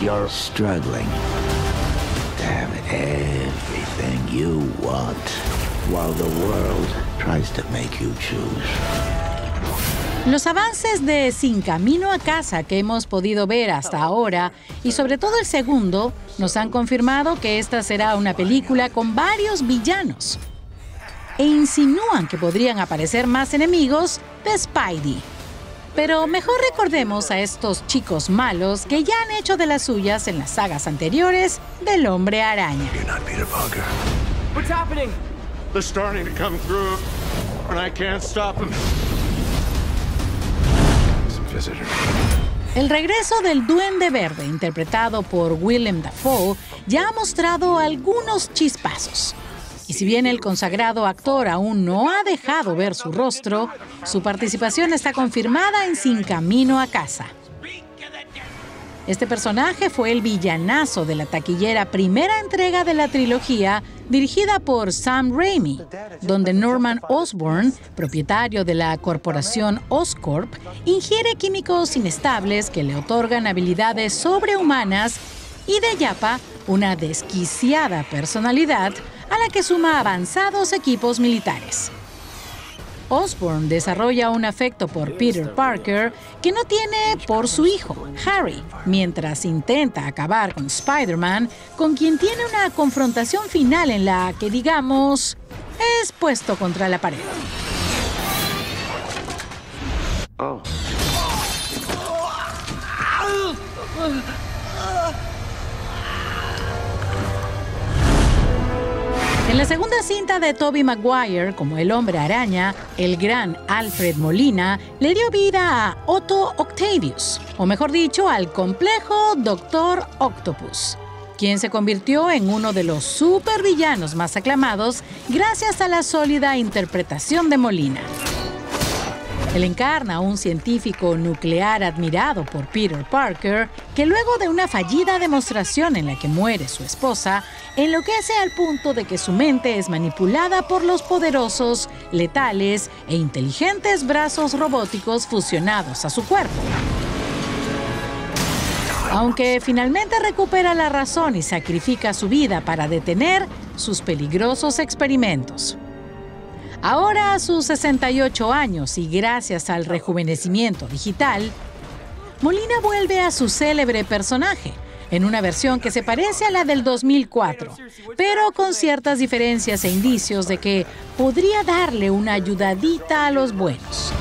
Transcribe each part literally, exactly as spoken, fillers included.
You're struggling to have everything you want while the world tries to make you choose. Los avances de Sin Camino a Casa que hemos podido ver hasta ahora, y sobre todo el segundo, nos han confirmado que esta será una película con varios villanos. E insinúan que podrían aparecer más enemigos de Spidey. Pero mejor recordemos a estos chicos malos que ya han hecho de las suyas en las sagas anteriores del Hombre Araña. El regreso del Duende Verde, interpretado por Willem Dafoe, ya ha mostrado algunos chispazos. Y si bien el consagrado actor aún no ha dejado ver su rostro, su participación está confirmada en Sin Camino a Casa. Este personaje fue el villanazo de la taquillera primera entrega de la trilogía, dirigida por Sam Raimi, donde Norman Osborn, propietario de la corporación Oscorp, ingiere químicos inestables que le otorgan habilidades sobrehumanas y de yapa una desquiciada personalidad a la que suma avanzados equipos militares. Osborn desarrolla un afecto por Peter Parker que no tiene por su hijo, Harry, mientras intenta acabar con Spider-Man, con quien tiene una confrontación final en la que, digamos, es puesto contra la pared. Oh. En la segunda cinta de Tobey Maguire, como el Hombre Araña, el gran Alfred Molina le dio vida a Otto Octavius, o mejor dicho, al complejo Doctor Octopus, quien se convirtió en uno de los supervillanos más aclamados gracias a la sólida interpretación de Molina. Él encarna a un científico nuclear admirado por Peter Parker, que luego de una fallida demostración en la que muere su esposa, enloquece al punto de que su mente es manipulada por los poderosos, letales e inteligentes brazos robóticos fusionados a su cuerpo. Aunque finalmente recupera la razón y sacrifica su vida para detener sus peligrosos experimentos. Ahora, a sus sesenta y ocho años y gracias al rejuvenecimiento digital, Molina vuelve a su célebre personaje, en una versión que se parece a la del dos mil cuatro, pero con ciertas diferencias e indicios de que podría darle una ayudadita a los buenos.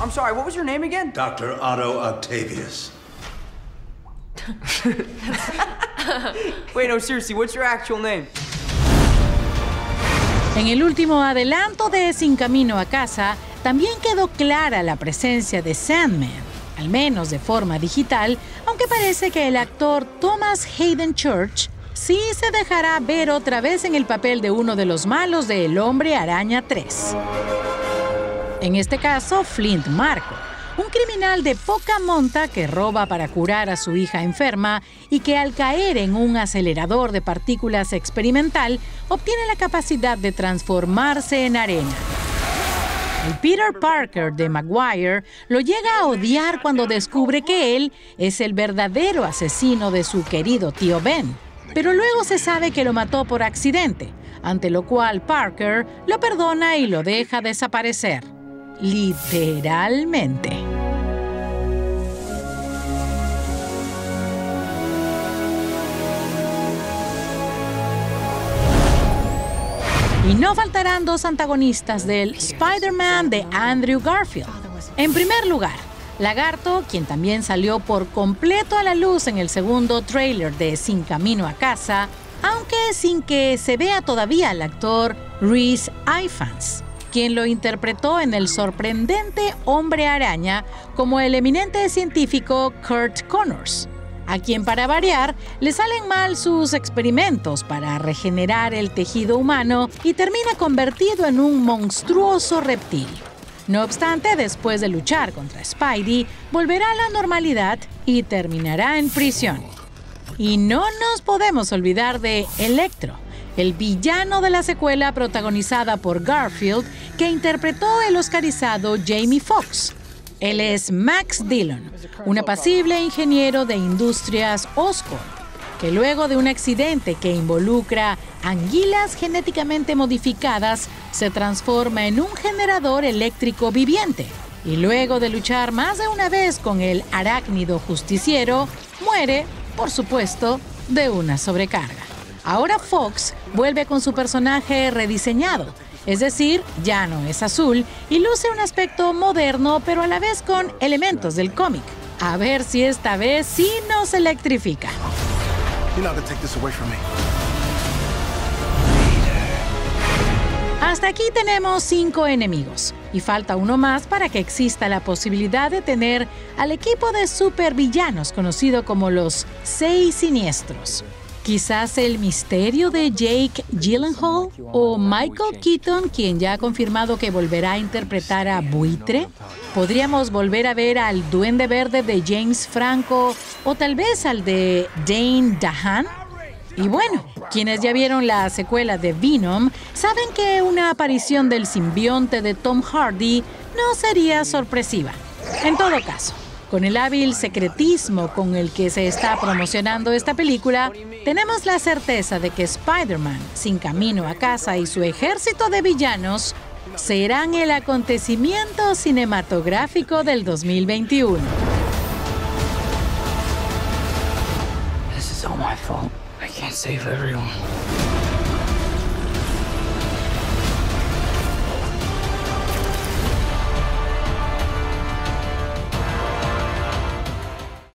I'm sorry, what was your name again? Doctor Otto Octavius. Wait, no, seriously, what's your actual name? En el último adelanto de Sin Camino a Casa, también quedó clara la presencia de Sandman, al menos de forma digital, aunque parece que el actor Thomas Hayden Church sí se dejará ver otra vez en el papel de uno de los malos de El Hombre Araña tres. En este caso, Flint Marko, un criminal de poca monta que roba para curar a su hija enferma y que al caer en un acelerador de partículas experimental obtiene la capacidad de transformarse en arena. El Peter Parker de Maguire lo llega a odiar cuando descubre que él es el verdadero asesino de su querido tío Ben, pero luego se sabe que lo mató por accidente, ante lo cual Parker lo perdona y lo deja desaparecer. Literalmente. Y no faltarán dos antagonistas del Spider-Man de Andrew Garfield. En primer lugar, Lagarto, quien también salió por completo a la luz en el segundo tráiler de Sin Camino a Casa, aunque sin que se vea todavía al actor Rhys Ifans, quien lo interpretó en el sorprendente Hombre Araña como el eminente científico Kurt Connors, a quien para variar le salen mal sus experimentos para regenerar el tejido humano y termina convertido en un monstruoso reptil. No obstante, después de luchar contra Spidey, volverá a la normalidad y terminará en prisión. Y no nos podemos olvidar de Electro, el villano de la secuela protagonizada por Garfield, que interpretó el oscarizado Jamie Foxx, Él es Max Dillon, un apacible ingeniero de industrias Oscorp, que luego de un accidente que involucra anguilas genéticamente modificadas, se transforma en un generador eléctrico viviente. Y luego de luchar más de una vez con el arácnido justiciero, muere, por supuesto, de una sobrecarga. Ahora Fox vuelve con su personaje rediseñado, es decir, ya no es azul, y luce un aspecto moderno, pero a la vez con elementos del cómic. A ver si esta vez sí nos electrifica. Hasta aquí tenemos cinco enemigos, y falta uno más para que exista la posibilidad de tener al equipo de supervillanos conocido como los Seis Siniestros. Quizás el misterio de Jake Gyllenhaal o Michael Keaton, quien ya ha confirmado que volverá a interpretar a Buitre. Podríamos volver a ver al Duende Verde de James Franco o tal vez al de Dane DeHaan. Y bueno, quienes ya vieron la secuela de Venom saben que una aparición del simbionte de Tom Hardy no sería sorpresiva. En todo caso, con el hábil secretismo con el que se está promocionando esta película, tenemos la certeza de que Spider-Man, Sin Camino a Casa y su ejército de villanos serán el acontecimiento cinematográfico del dos mil veintiuno. This is all my fault. I can't save everyone.